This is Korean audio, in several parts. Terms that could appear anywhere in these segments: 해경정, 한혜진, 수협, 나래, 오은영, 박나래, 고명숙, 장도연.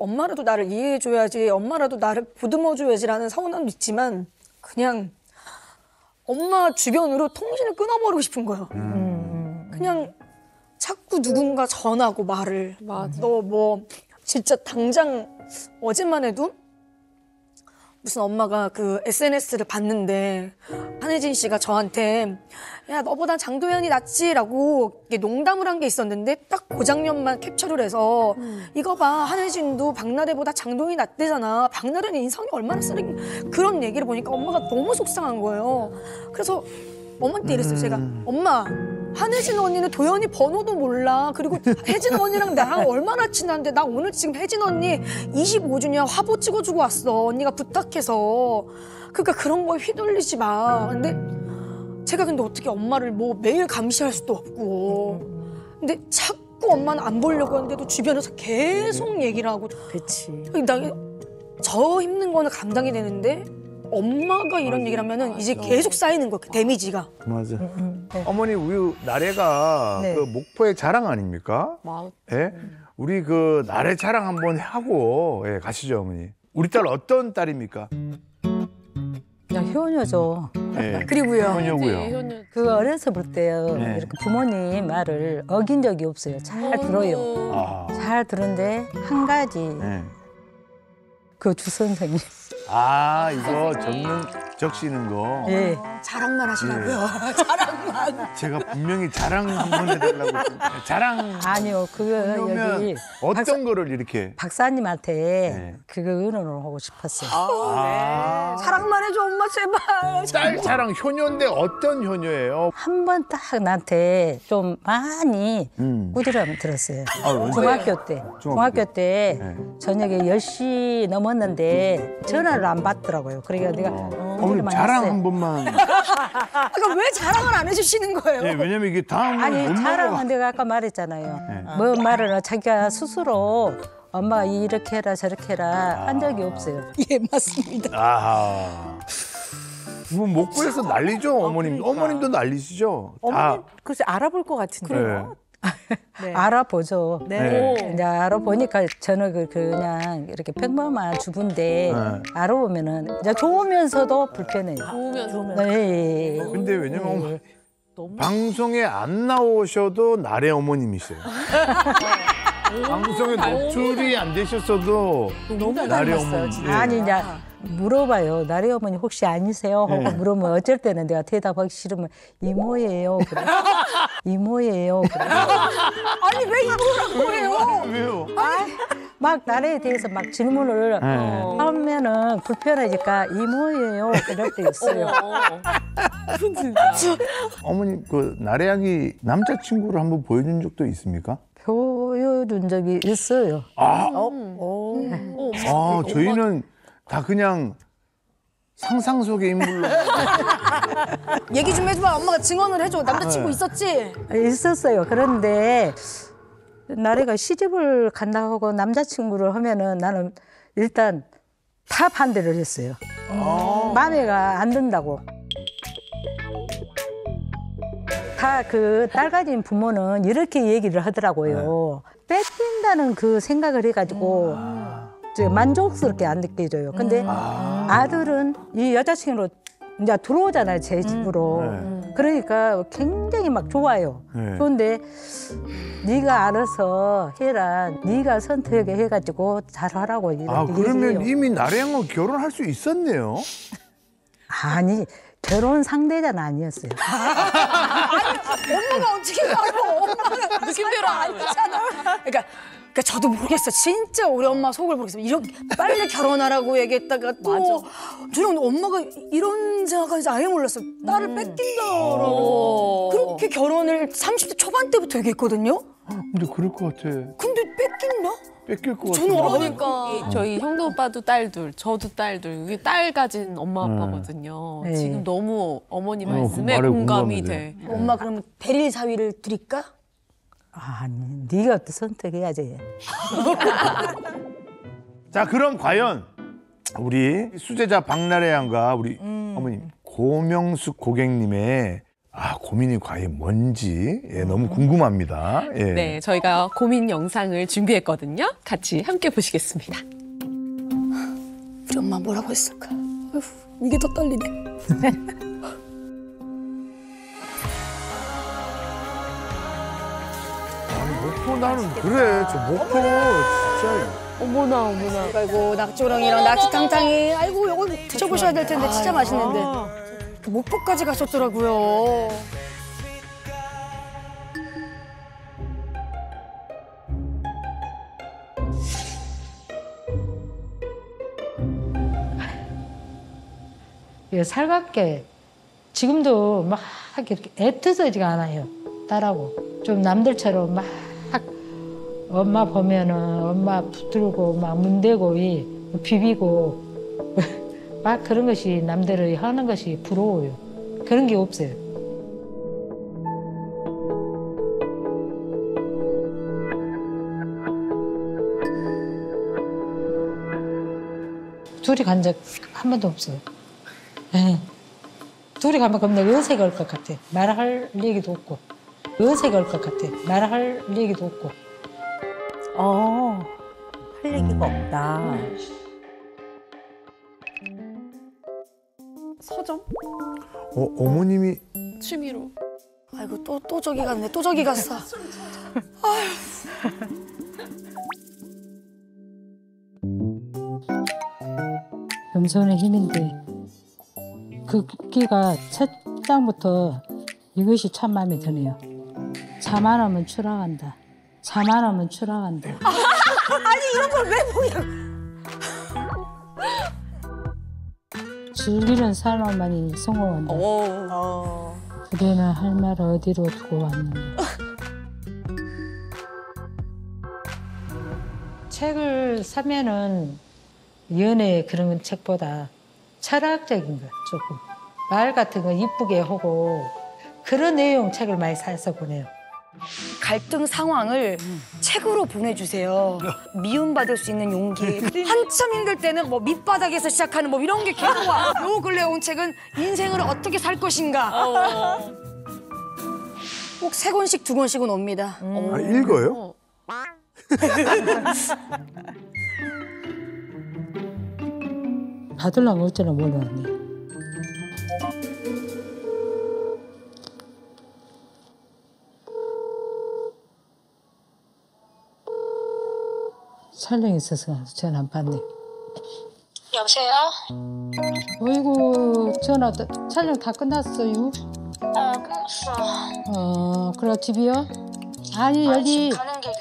엄마라도 나를 이해해줘야지, 엄마라도 나를 보듬어줘야지라는 서운함도 있지만 그냥 엄마 주변으로 통신을 끊어버리고 싶은 거예요. 그냥 자꾸 누군가 전하고 말을. 맞아. 너 뭐 진짜 당장 어제만 해도 무슨 엄마가 그 SNS를 봤는데 한혜진 씨가 저한테 야 너보단 장도연이 낫지라고 농담을 한 게 있었는데 딱 그 장면만 캡처를 해서 이거 봐 한혜진도 박나래보다 장도연이 낫대잖아. 박나래는 인성이 얼마나 쓰레기. 그런 얘기를 보니까 엄마가 너무 속상한 거예요. 그래서 엄마한테 이랬어요. 제가 엄마 한혜진 언니는 도연이 번호도 몰라. 그리고 혜진 언니랑 나랑 얼마나 친한데 나 오늘 지금 혜진 언니 25주년 화보 찍어주고 왔어. 언니가 부탁해서. 그러니까 그런 거에 휘둘리지 마. 근데 제가 근데 어떻게 엄마를 뭐 매일 감시할 수도 없고. 근데 자꾸 엄마는 안 보려고 하는데도 주변에서 계속 얘기를 하고. 그치. 나 저 힘든 거는 감당이 되는데 엄마가 이런 얘기를 하면은 이제 계속 쌓이는 거야, 데미지가. 맞아. 네. 어머니 우리 나래가 네. 그 목포의 자랑 아닙니까? 맞아. 예? 우리 그 나래 자랑 한번 하고 예, 가시죠 어머니. 우리 딸 어떤 딸입니까? 그냥 효녀죠. 네. 그리고요. 효녀고요. 그 어려서 볼 때요. 네. 이렇게 부모님 말을 어긴 적이 없어요. 잘 들어요. 아. 잘 들은데 한 가지. 네. 그 주선생님. 아, 이거 적는, 적시는 거. 예. 자랑만 하시라고요. 예. 자랑만. 제가 분명히 자랑 한번 해달라고. 자랑. 아니요, 그거 여기. 어떤 거를 이렇게. 박사님한테 네. 그거 의논을 하고 싶었어요. 아, 네. 자랑만 해줘, 엄마, 제발. 딸 자랑, 효녀인데 어떤 효녀예요? 한 번 딱 나한테 좀 많이 꾸드람 들었어요. 아, 중학교 때. 중학교 때 네. 저녁에 10시 넘었는데 전화를 안 받더라고요. 그러니까 내가 어머님 자랑 한 번만. 그러니까 왜 자랑을 안 해주시는 거예요? 네, 왜냐면 이게 다음 아니 자랑은 내가 아까 말했잖아요. 네. 뭐 말을 자기가 스스로 엄마 이렇게 해라 저렇게 해라 한 적이 없어요. 예 맞습니다. 아하. 뭐 목구에서 난리죠 어머님. 그러니까. 어머님도 난리시죠. 어머님 글쎄 알아볼 것 같은데. 네. 네. 알아보죠. 네. 이제 알아보니까 저는 그냥 이렇게 평범한 주부인데 네. 알아보면은 이제 좋으면서도 불편해요. 좋으면서. 네. 근데 왜냐면 네. 방송에 안 나오셔도 나래 어머님이세요. 방송에 노출이 안 되셨어도 나래 어머님. 아니 이제 물어봐요. 나래 어머니 혹시 아니세요? 하고 네. 물으면 어쩔 때는 내가 대답하기 싫으면 이모예요. 그래. 이모예요. 그래. 아니 왜 이모라고 해요? 왜요? 아니, 막 나래에 대해서 막 질문을 하면은 불편하니까 이모예요. 그럴 때 있어요. 진짜. 어머니 그 나래양이 남자친구를 한번 보여준 적도 있습니까? 보여준 적이 있어요. 아, 아 저희는. 다 그냥 상상 속의 인물로. 얘기 좀 해줘봐. 엄마가 증언을 해줘. 남자친구 네. 있었지? 있었어요. 그런데 나래가 시집을 간다고 하고 남자친구를 하면은 나는 일단 다 반대를 했어요. 마음에가 안 든다고. 다 그 딸 가진 부모는 이렇게 얘기를 하더라고요. 네. 뺏긴다는 그 생각을 해가지고. 만족스럽게 안 느껴져요. 근데 아들은 이 여자친구로 이제 들어오잖아요, 제 집으로. 네. 그러니까 굉장히 막 좋아요. 네. 좋은데 네가 알아서 해라, 네가 선택해 해가지고 잘하라고 이렇게 얘기해요. 아, 그러면 이미 나래양하고 결혼할 수 있었네요? 아니, 결혼 상대자는 아니었어요. 아니, 엄마가 어떻게 알아? 엄마가 무슨 대로 아니잖아. 그러니까. 그러니까 저도 모르겠어요. 진짜 우리 엄마 속을 모르겠어요. 이렇게 빨리 결혼하라고 얘기했다가 또 저는 엄마가 이런 생각하는지 아예 몰랐어요. 딸을 뺏긴다라고. 그렇게 결혼을 30대 초반 때부터 얘기했거든요. 근데 그럴 것 같아. 근데 뺏긴다? 뺏길 것 같아. 그러니까 저희 형도 오빠도 딸 둘, 저도 딸 둘. 이게 딸 가진 엄마 아빠거든요. 네. 지금 너무 어머니 말씀에 공감이 돼. 엄마 그럼 대리 사위를 드릴까? 아니, 네가 또 선택해야지. 자, 그럼 과연 우리 수제자 박나래 양과 우리 어머님 고명숙 고객님의 아, 고민이 과연 뭔지 예, 너무 궁금합니다. 예. 네, 저희가 고민 영상을 준비했거든요. 같이 함께 보시겠습니다. 우리 엄마 뭐라고 했을까? 어휴, 이게 더 떨리네. 아니, 목포 나는 그래. 저 목포 진짜. 어머나, 어머나. 아이고, 낙조렁이랑 낙지탕탕이. 아이고, 요거 드셔보셔야 될 텐데. 진짜 맛있는데. 목포까지 가셨더라고요. 살갑게 지금도 막 이렇게 애쓰지가 않아요. 딸하고 좀 남들처럼 막 엄마 보면은 엄마 붙들고 막 문대고 이 비비고 막 그런 것이 남들이 하는 것이 부러워요. 그런 게 없어요. 둘이 간 적 한 번도 없어요. 네. 둘이 가면 겁나 어색할 것 같아. 말할 얘기도 없고. 어색할 것 같아. 말할 얘기도 없고. 어, 할 얘기가 없다. 서점? 어머님이 취미로. 아이고, 또 저기 갔네. 또 저기 갔어. 아휴. 겸손의 힘인데 그 국기가 첫 장부터 이것이 참 마음에 드네요. 자만하면 추락한다. 자만하면 추락한다. 아니, 이런 걸 왜 보냐고. 즐기는 사람만이 성공한다. 그대는 할 말을 어디로 두고 왔는가. 책을 사면은 연애 그런 책보다 철학적인 것 조금, 말 같은 거 이쁘게 하고 그런 내용 책을 많이 사서 보내요. 갈등 상황을 책으로 보내주세요. 미움받을 수 있는 용기. 한참 힘들 때는 뭐 밑바닥에서 시작하는 뭐 이런 게 계속 와. 요 근래 온 책은 인생을 어떻게 살 것인가. 꼭 3권씩 2권씩은 옵니다. 아, 읽어요? 받으려고 어쩌나 몰랐네. 촬영이 있어서 전화 안 받네. 여보세요? 어이구, 전화 촬영 다 끝났어요? 어, 끝났어. 어, 그래, 집이요? 아니, 여기 가는 길에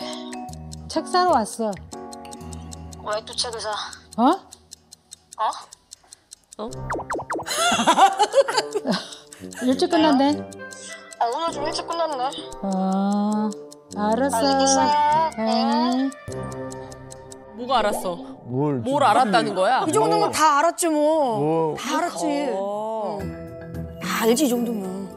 책 사러 왔어. 왜 또 책을 사? 어? 어? 일찍 끝났네. 아, 오늘 좀 일찍 끝났네. 어, 알았어. 응. 뭐가 알았어? 뭘 알았다는 거야? 이 정도면 다 알았지 뭐. 다 알았지. 다 알지, 이 정도면.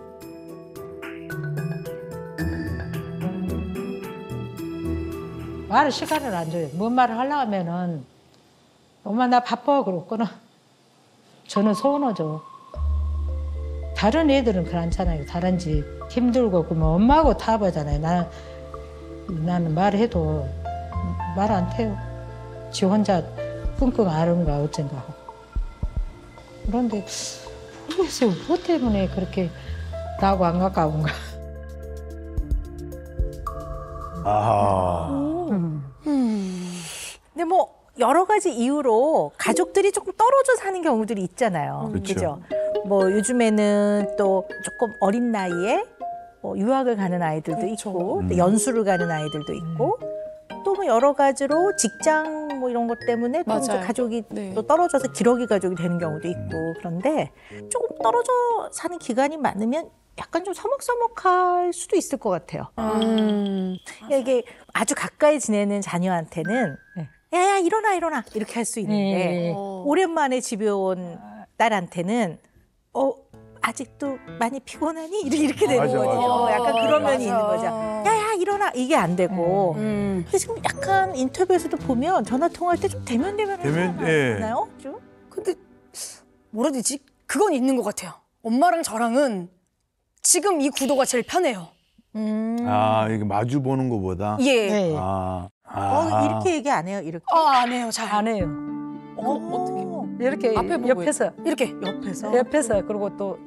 말을 시간을 안 줘요. 뭔 말을 하려고 하면은 엄마 나 바빠 그러고 끊어. 저는 서운하죠. 다른 애들은 그렇잖아요. 다른 집 힘들고 그러면 엄마하고 타협하잖아요. 나는 말해도 말 안 태요. 지 혼자 끙끙 앓은가 어쩐가 하고. 그런데 모르겠어요. 뭐 때문에 그렇게 나하고 안 가까운가. 아하. 근데 뭐 여러 가지 이유로 가족들이 조금 떨어져 사는 경우들이 있잖아요. 그렇죠. 뭐 요즘에는 또 조금 어린 나이에 뭐 유학을 가는 아이들도 그렇죠. 있고 또 연수를 가는 아이들도 있고 또 뭐 여러 가지로 직장 뭐 이런 것 때문에 또 가족이 네. 또 떨어져서 기러기 가족이 되는 경우도 있고 그런데 조금 떨어져 사는 기간이 많으면 약간 좀 서먹서먹할 수도 있을 것 같아요. 이게 아주 가까이 지내는 자녀한테는 네. 야야 일어나 이렇게 할 수 있는데 오랜만에 집에 온 딸한테는 아직도 많이 피곤하니? 이렇게 되는 거죠. 약간 그런 면이 있는 거죠. 야야 일어나 이게 안 되고 근데 지금 약간 인터뷰에서도 보면 전화 통화할 때 좀 대면 하나요? 좀? 근데 뭐라 되지? 그건 있는 것 같아요. 엄마랑 저랑은 지금 이 구도가 제일 편해요. 아, 이게 마주 보는 것보다? 예. 네. 이렇게 얘기 안 해요, 이렇게? 안 해요, 잘 안 해요. 어떻게? 이렇게 앞에 보고 옆에서. 이렇게? 옆에서? 옆에서. 그리고 또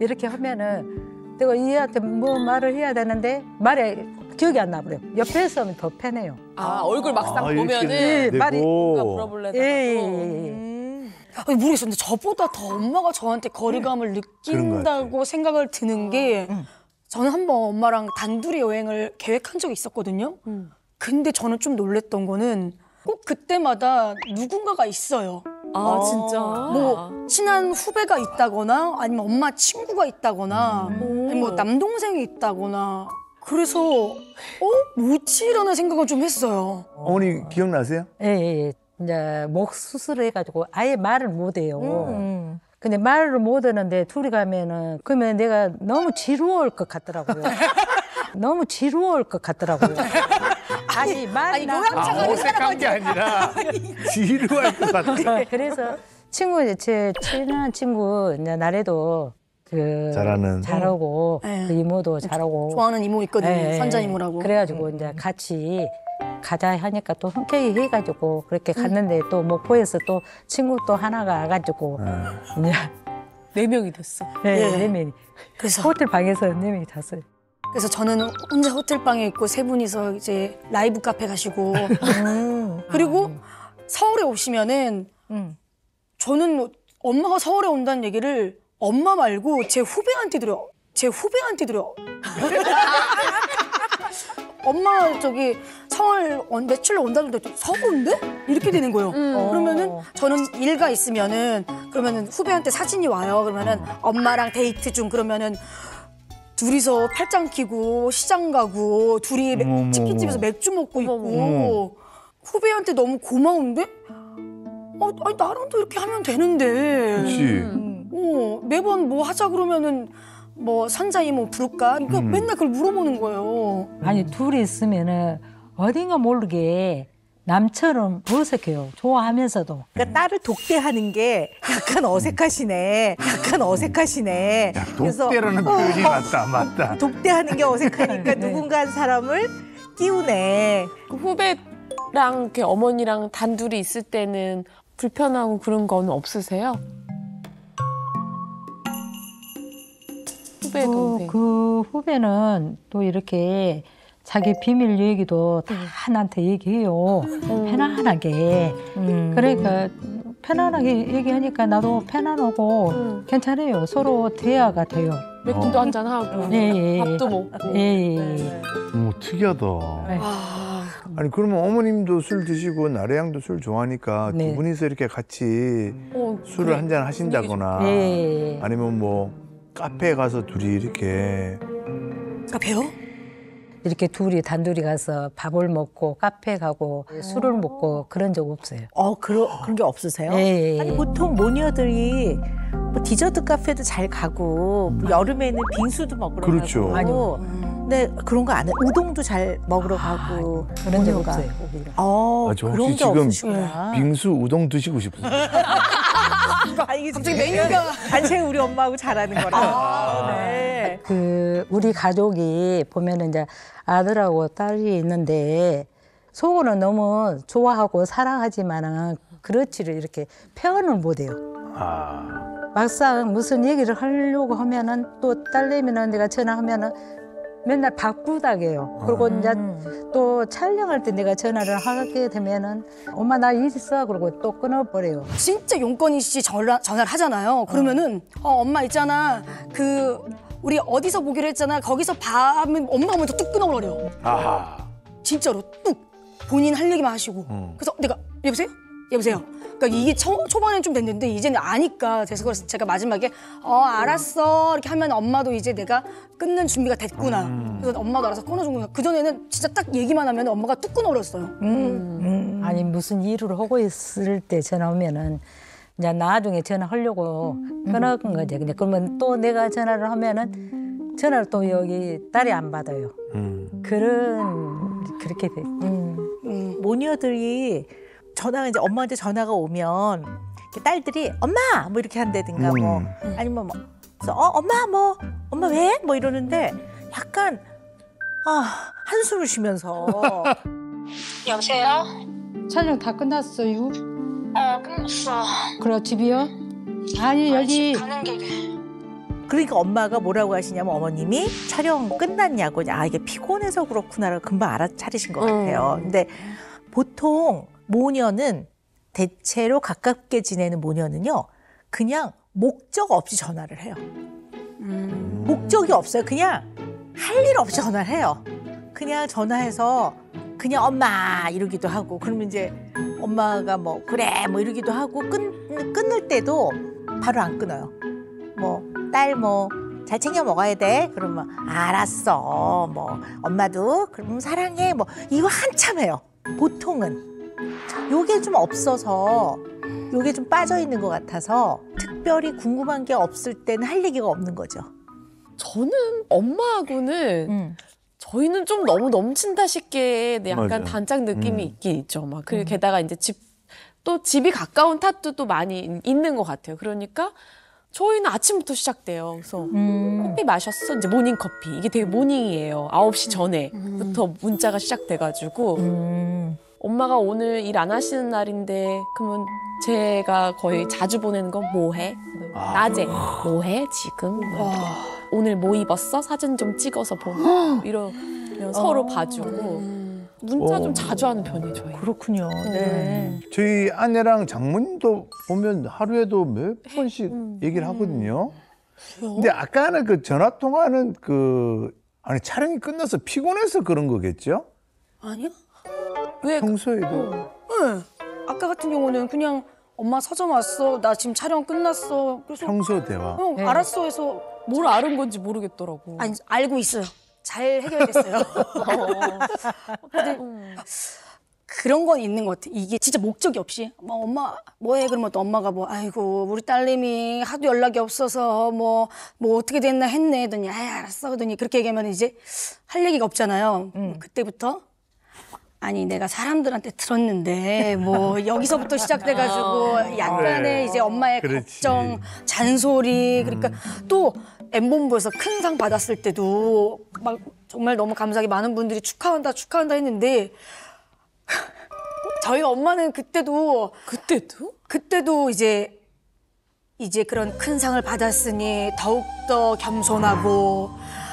이렇게 하면은 내가 얘한테 뭐 말을 해야 되는데 말에 기억이 안 나버려요. 옆에서 하면 더 편해요. 얼굴 막상 보면은 예, 말이 뭔가 물어볼래다가 아니, 모르겠었는데 저보다 더 엄마가 저한테 거리감을 느낀다고 생각을 드는 게 저는 한번 엄마랑 단둘이 여행을 계획한 적이 있었거든요. 근데 저는 좀 놀랬던 거는 꼭 그때마다 누군가가 있어요. 진짜? 뭐 친한 후배가 있다거나 아니면 엄마 친구가 있다거나 아니면 뭐 남동생이 있다거나 그래서 뭐지? 라는 생각을 좀 했어요. 어머니 기억나세요? 예. 이제 목 수술을 해가지고 아예 말을 못해요. 근데 말을 못하는데 둘이 가면은 그러면 내가 너무 지루할 것 같더라고요. 너무 지루할 것 같더라고요. 아니 말이 어색한 게 아니라 지루할 것 같아. 그래서 친구 제 친한 친구 이제 나래도 그 잘하고 그 이모도 잘하고 좋아하는 이모 있거든요. 선자 이모라고. 그래가지고 이제 같이. 가자 하니까 또 흔쾌히 해가지고 그렇게 갔는데 또 목포에서 또 친구 또 하나가 와가지고 네 명이 됐어. 네 명이. 그래서 호텔 방에서 네 명이 잤어요. 그래서 저는 혼자 호텔 방에 있고 세 분이서 이제 라이브 카페 가시고 그리고 서울에 오시면은 저는 뭐 엄마가 서울에 온다는 얘기를 엄마 말고 제 후배한테 드려. 엄마 저기 서울 며칠로 온다는데 서울인데? 이렇게 되는 거예요. 그러면은 저는 일가 있으면은 그러면은 후배한테 사진이 와요. 그러면은 엄마랑 데이트 중 그러면은 둘이서 팔짱 끼고 시장 가고 둘이 치킨집에서 맥주 먹고 있고 후배한테 너무 고마운데? 아니 나랑도 이렇게 하면 되는데. 그치. 매번 뭐 하자 그러면은. 뭐 선자이모 부를까? 그러니까 맨날 그걸 물어보는 거예요. 아니 둘이 있으면은 어딘가 모르게 남처럼 어색해요. 좋아하면서도. 그러니까 딸을 독대하는 게 약간 어색하시네. 야, 독대라는 표현이 맞다. 독대하는 게 어색하니까 누군가 한 사람을 끼우네. 그 후배랑 이렇게 어머니랑 단둘이 있을 때는 불편하고 그런 건 없으세요? 그 후배는 또 이렇게 자기 비밀 얘기도 다 나한테 얘기해요. 편안하게. 그러니까 편안하게 얘기하니까 나도 편안하고 괜찮아요. 서로 대화가 돼요. 맥주도 한잔하고 밥도 먹고. 특이하다. 아니 그러면 어머님도 술 드시고 나래 양도 술 좋아하니까 두 분이서 이렇게 같이 술을 한잔 하신다거나 아니면 뭐 카페에 가서 둘이 이렇게 카페요? 이렇게 둘이 단둘이 가서 밥을 먹고 카페 가고 술을 먹고 그런 적 없어요. 그런 게 없으세요? 아니 보통 모녀들이 뭐 디저트 카페도 잘 가고 뭐 여름에는 빙수도 먹으러 가고 아니요. 근데 그런 거 안 해요. 우동도 잘 먹으러 가고 그런 적 없어요. 저 혹시 지금 없으시구나. 빙수 우동 드시고 싶으세요? 갑자기 메뉴가 단체 우리 엄마하고 잘하는 거라. 그 우리 가족이 보면은 이제 아들하고 딸이 있는데 속으로는 너무 좋아하고 사랑하지만은 그렇지를 이렇게 표현을 못해요. 막상 무슨 얘기를 하려고 하면은 또 딸내미는 내가 전화하면은 맨날 바쁘다게요. 그리고 이제 또 촬영할 때 내가 전화를 하게 되면은 엄마 나 일 있어 그러고 또 끊어버려요. 진짜 용건이 씨 전화를 하잖아요. 그러면은 엄마 있잖아 그 우리 어디서 보기로 했잖아 거기서 봐 하면 엄마 오면 뚝 끊어버려요. 진짜로 뚝 본인 할 얘기만 하시고 그래서 내가 여보세요. 그러니까 이게 초반엔 좀 됐는데 이제는 아니까 그래서 제가 마지막에 알았어 이렇게 하면 엄마도 이제 내가 끊는 준비가 됐구나. 그래서 엄마도 알아서 끊어준구나. 그전에는 진짜 딱 얘기만 하면 엄마가 뚝 끊어버렸어요. 아니 무슨 일을 하고 있을 때 전화 오면은 이제 나중에 전화하려고 끊어간 거지. 근데 그러면 또 내가 전화를 하면은 전화를 또 여기 딸이 안 받아요. 그렇게 돼. 모녀들이 전화가 이제 엄마한테 전화가 오면 딸들이 엄마 뭐 이렇게 한다든가 뭐 아니면 뭐 그래서 엄마 뭐 엄마 왜? 뭐 이러는데 약간 한숨을 쉬면서 여보세요? 촬영 다 끝났어요? 끝났어. 그럼 집이요? 아니 여기 가는 길에. 그러니까 엄마가 뭐라고 하시냐면 어머님이 촬영 끝났냐고. 아 이게 피곤해서 그렇구나 금방 알아차리신 것 같아요. 근데 보통 모녀는 대체로 가깝게 지내는 모녀는요 그냥 목적 없이 전화를 해요. 목적이 없어요. 그냥 할 일 없이 전화를 해요. 그냥 전화해서 그냥 엄마 이러기도 하고 그러면 이제 엄마가 뭐 그래 뭐 이러기도 하고 끊을 때도 바로 안 끊어요. 뭐 딸 뭐 잘 챙겨 먹어야 돼. 그러면 알았어. 뭐 엄마도 그럼 사랑해. 뭐 이거 한참 해요. 보통은 요게 좀 없어서 요게 좀 빠져 있는 것 같아서 특별히 궁금한 게 없을 때는 할 얘기가 없는 거죠. 저는 엄마하고는 저희는 좀 너무 넘친다 싶게 약간 맞아요. 단짝 느낌이 있긴 있죠. 막 그리고 게다가 이제 집이 가까운 탓도 또 많이 있는 것 같아요. 그러니까. 저희는 아침부터 시작돼요. 그래서 커피 마셨어? 이제 모닝커피. 이게 되게 모닝이에요. 9시 전에부터 문자가 시작돼가지고 엄마가 오늘 일 안 하시는 날인데 그러면 제가 거의 자주 보내는 건 뭐해? 낮에 뭐해 지금? 오늘 뭐 입었어? 사진 좀 찍어서 보고 이러면 서로 봐주고 문자 좀 자주 하는 편이에요, 저희. 그렇군요. 네. 저희 아내랑 장모님도 보면 하루에도 몇 번씩 얘기를 하거든요. 근데 아까는 그 전화 통화는 아니 촬영이 끝나서 피곤해서 그런 거겠죠? 아니요. 왜? 평소에도. 네. 아까 같은 경우는 그냥 엄마 서점 왔어, 나 지금 촬영 끝났어. 그래서 평소 대화. 네. 알았어 해서 뭘 아는 건지 모르겠더라고. 아니 알고 있어요. 잘 해결됐어요. 근데 그런 건 있는 것 같아요. 이게 진짜 목적이 없이 뭐 엄마 뭐해 그러면 또 엄마가 뭐 아이고 우리 딸님이 하도 연락이 없어서 뭐 어떻게 됐나 했네 하더니 아 알았어 하더니 그렇게 얘기하면 이제 할 얘기가 없잖아요. 그때부터 아니 내가 사람들한테 들었는데 뭐 여기서부터 시작돼가지고 약간의 이제 엄마의 그렇지. 걱정, 잔소리 그러니까 또 M본부에서 큰 상 받았을 때도 막 정말 너무 감사하게 많은 분들이 축하한다 했는데 저희 엄마는 그때도 이제 그런 큰 상을 받았으니 더욱더 겸손하고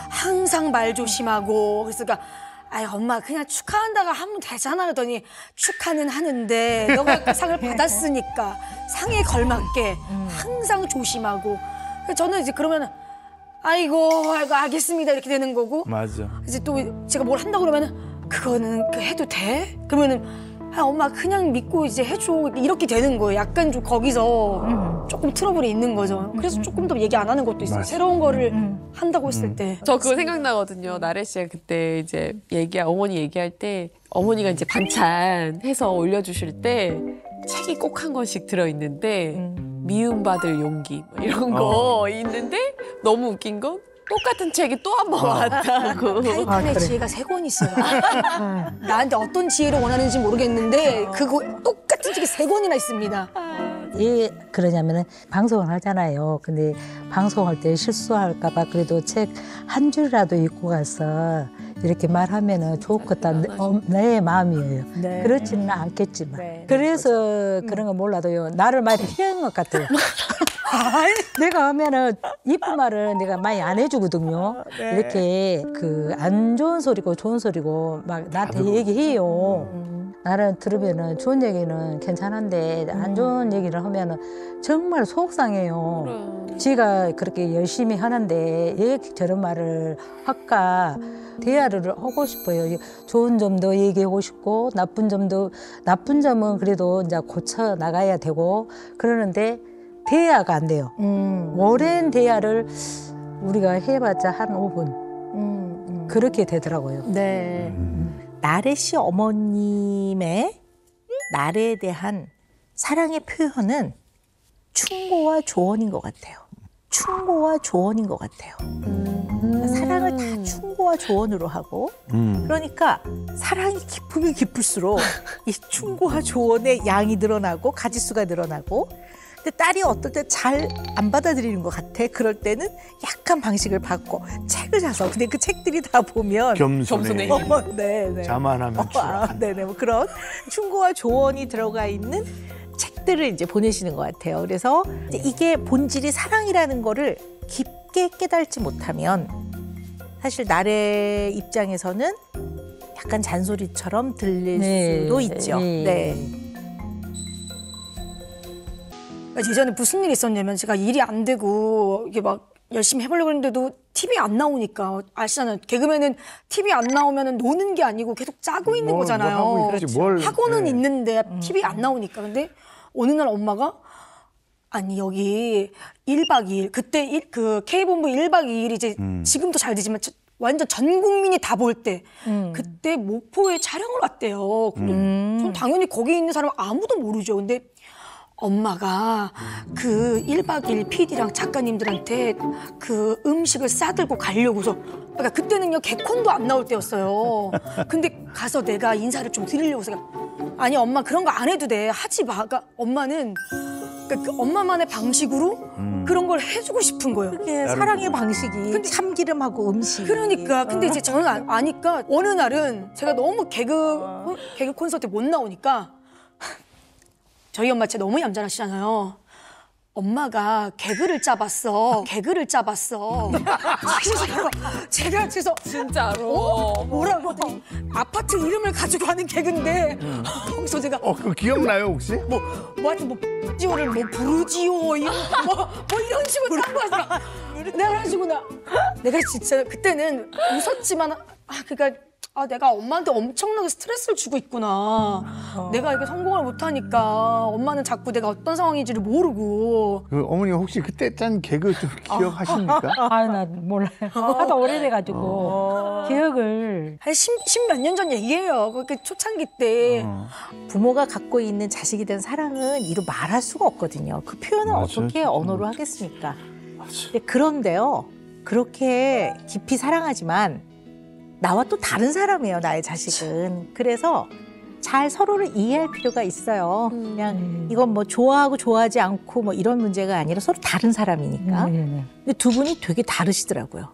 항상 말 조심하고 그래서 그러니까 아이 엄마 그냥 축하한다가 하면 되잖아 하더니 축하는 하는데 너가 그 상을 받았으니까 상에 걸맞게 항상 조심하고 저는 이제 그러면 아이고 알겠습니다 이렇게 되는 거고 맞아. 이제 또 제가 뭘 한다고 그러면 그거는 해도 돼? 그러면은 아 엄마 그냥 믿고 이제 해줘 이렇게 되는 거예요. 약간 좀 거기서 조금 트러블이 있는 거죠. 그래서 조금 더 얘기 안 하는 것도 있어요. 맞아. 새로운 거를 한다고 했을 때. 저 그거 생각나거든요. 나래 씨가 그때 이제 어머니 얘기할 때 어머니가 이제 반찬 해서 올려주실 때 책이 꼭 한 권씩 들어있는데 미움받을 용기 이런 거 있는데 너무 웃긴 건 똑같은 책이 또 한 번 왔다고. 타이탄의 그래. 지혜가 3권 있어요. 나한테 어떤 지혜를 원하는지 모르겠는데 그거 똑같은 책이 3권이나 있습니다. 왜 그러냐면은 방송을 하잖아요. 근데 방송할 때 실수할까 봐 그래도 책 한 줄이라도 읽고 가서 이렇게 말하면은 좋겠다. 내 마음이에요. 네. 그렇지는 않겠지만. 네. 그래서 그런 거 몰라도요. 나를 많이 피하는 것 같아요. 내가 하면은 이쁜 말을 내가 많이 안 해주거든요. 네. 이렇게 그 안 좋은 소리고 좋은 소리고 막 나한테 얘기해요. 나를 들으면은 좋은 얘기는 괜찮은데 안 좋은 얘기를 하면은 정말 속상해요. 그래. 지가 그렇게 열심히 하는데 왜 저런 말을 할까? 대화를 하고 싶어요. 좋은 점도 얘기하고 싶고 나쁜 점은 그래도 이제 고쳐 나가야 되고 그러는데. 대화가 안 돼요. 오랜 대화를 우리가 해봤자 한 5분. 그렇게 되더라고요. 네. 나래 씨 어머님의 나래에 대한 사랑의 표현은 충고와 조언인 것 같아요. 충고와 조언인 것 같아요. 그러니까 사랑을 다 충고와 조언으로 하고 그러니까 사랑이 깊으면 깊을수록 이 충고와 조언의 양이 늘어나고 가짓수가 늘어나고 근데 딸이 어떨 때 잘 안 받아들이는 것 같아. 그럴 때는 약한 방식을 받고 책을 사서. 근데 그 책들이 다 보면 겸손해. 네네. 자만하면 추락한다. 네네. 뭐 그런 충고와 조언이 들어가 있는 책들을 이제 보내시는 것 같아요. 그래서 이게 본질이 사랑이라는 거를 깊게 깨달지 못하면 사실 나래 입장에서는 약간 잔소리처럼 들릴 수도 있죠. 네. 예전에 무슨 일이 있었냐면 제가 일이 안 되고 이게 막 열심히 해보려고 했는데도 TV 안 나오니까 아시잖아요. 개그맨은 TV 안 나오면 노는 게 아니고 계속 짜고 있는 거잖아요. 하고는 네. 있는데 TV 안 나오니까. 근데 어느 날 엄마가 아니 여기 1박 2일 그때 그 K본부 1박 2일이 이제 지금도 잘 되지만 완전 전 국민이 다 볼 때 그때 목포에 촬영을 왔대요. 전 당연히 거기 있는 사람 아무도 모르죠. 근데 엄마가 그 1박 2일 PD랑 작가님들한테 그 음식을 싸들고 가려고서 그러니까 그때는요 개콘도 안 나올 때였어요. 근데 가서 내가 인사를 좀 드리려고서 아니 엄마 그런 거 안 해도 돼 하지 마. 그러니까 엄마는 그러니까 그 엄마만의 방식으로 그런 걸 해주고 싶은 거예요. 그게 사랑의 방식이 근데, 참기름하고 음식. 그러니까 근데 이제 저는 아니까 어느 날은 제가 너무 개그 콘서트에 못 나오니까. 저희 엄마 진짜 너무 얌전하시잖아요. 엄마가 개그를 짜봤어. 개그를 짜봤어. 제가 그래서 진짜로 뭐라고 아파트 이름을 가지고 하는 개그인데 거기서 제가 그거 기억나요 혹시? 뭐 하여튼 뭐 부르지오를 뭐 부르지오 뭐 이런 식으로 짜봤어. 내가 그래가지고 내가 진짜 그때는 웃었지만 그러니까. 내가 엄마한테 엄청나게 스트레스를 주고 있구나. 내가 이렇게 성공을 못하니까 엄마는 자꾸 내가 어떤 상황인지를 모르고. 그 어머니 혹시 그때 짠 개그 좀 기억하십니까? 나 몰라요. 하도 오래돼가지고 기억을. 한 10몇 년 전 얘기예요. 그렇게 초창기 때. 부모가 갖고 있는 자식에 대한 사랑은 이루 말할 수가 없거든요. 그 표현을 어떻게 언어로 하겠습니까? 근데 그런데요. 그렇게 깊이 사랑하지만 나와 또 다른 사람이에요, 나의 자식은. 그래서 잘 서로를 이해할 필요가 있어요. 그냥 이건 뭐 좋아하고 좋아하지 않고 뭐 이런 문제가 아니라 서로 다른 사람이니까. 근데 두 분이 되게 다르시더라고요.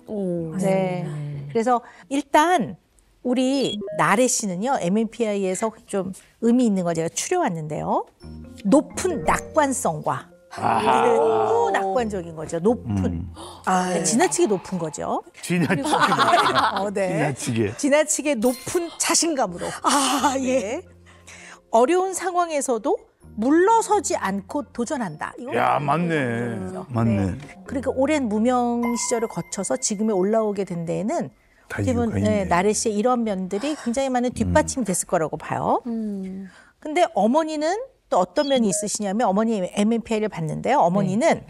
네. 그래서 일단 우리 나래 씨는요, MMPI에서 좀 의미 있는 걸 제가 추려왔는데요. 높은 낙관성과 우리는 낙관적인 거죠. 높은. 지나치게 높은 거죠. 지나치게. 지나치게 높은 자신감으로. 네. 어려운 상황에서도 물러서지 않고 도전한다. 야, 맞네. 네. 그러니까 오랜 무명 시절을 거쳐서 지금에 올라오게 된 데에는 나래 씨의 이런 면들이 굉장히 많은 뒷받침이 됐을 거라고 봐요. 근데 어머니는 또 어떤 면이 있으시냐면 어머니 MMPI를 봤는데요. 어머니는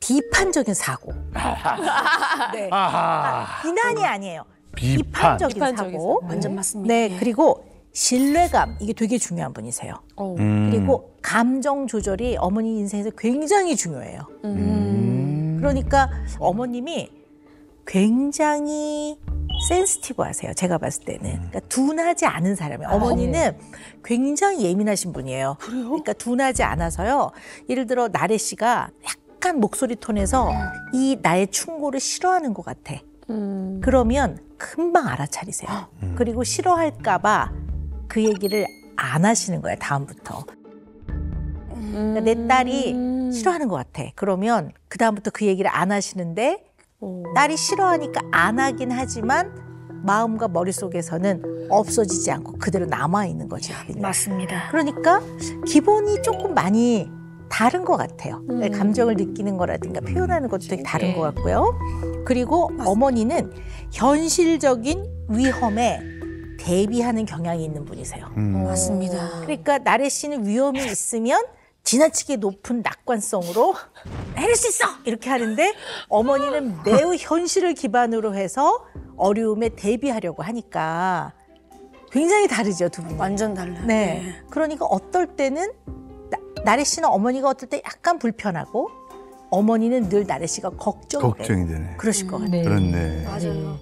비판적인 사고. 비난이 아니에요. 비판적인 사고. 완전 맞습니다. 네, 그리고 신뢰감. 이게 되게 중요한 분이세요. 그리고 감정 조절이 어머니 인생에서 굉장히 중요해요. 그러니까 어머님이 굉장히 센스티브하세요. 제가 봤을 때는. 그러니까 둔하지 않은 사람이에요. 어머니는 굉장히 예민하신 분이에요. 그래요? 그러니까 둔하지 않아서요. 예를 들어 나래 씨가 약간 목소리 톤에서 이 나의 충고를 싫어하는 것 같아. 그러면 금방 알아차리세요. 그리고 싫어할까 봐 그 얘기를 안 하시는 거예요. 다음부터. 그러니까 내 딸이 싫어하는 것 같아. 그러면 그 다음부터 그 얘기를 안 하시는데 딸이 싫어하니까 안 하긴 하지만 마음과 머릿속에서는 없어지지 않고 그대로 남아있는 거죠. 맞습니다. 그러니까 기본이 조금 많이 다른 것 같아요. 감정을 느끼는 거라든가 표현하는 것도 되게 다른 것 같고요. 그리고 어머니는 현실적인 위험에 대비하는 경향이 있는 분이세요. 맞습니다. 그러니까 나래 씨는 위험이 있으면 지나치게 높은 낙관성으로 해낼 수 있어! 이렇게 하는데 어머니는 매우 현실을 기반으로 해서 어려움에 대비하려고 하니까 굉장히 다르죠, 두 분이. 완전 달라요. 네. 그러니까 어떨 때는 나래 씨는 어머니가 어떨 때 약간 불편하고 어머니는 늘 나래 씨가 걱정이 되네. 그러실 것 같아요. 그렇네. 맞아요.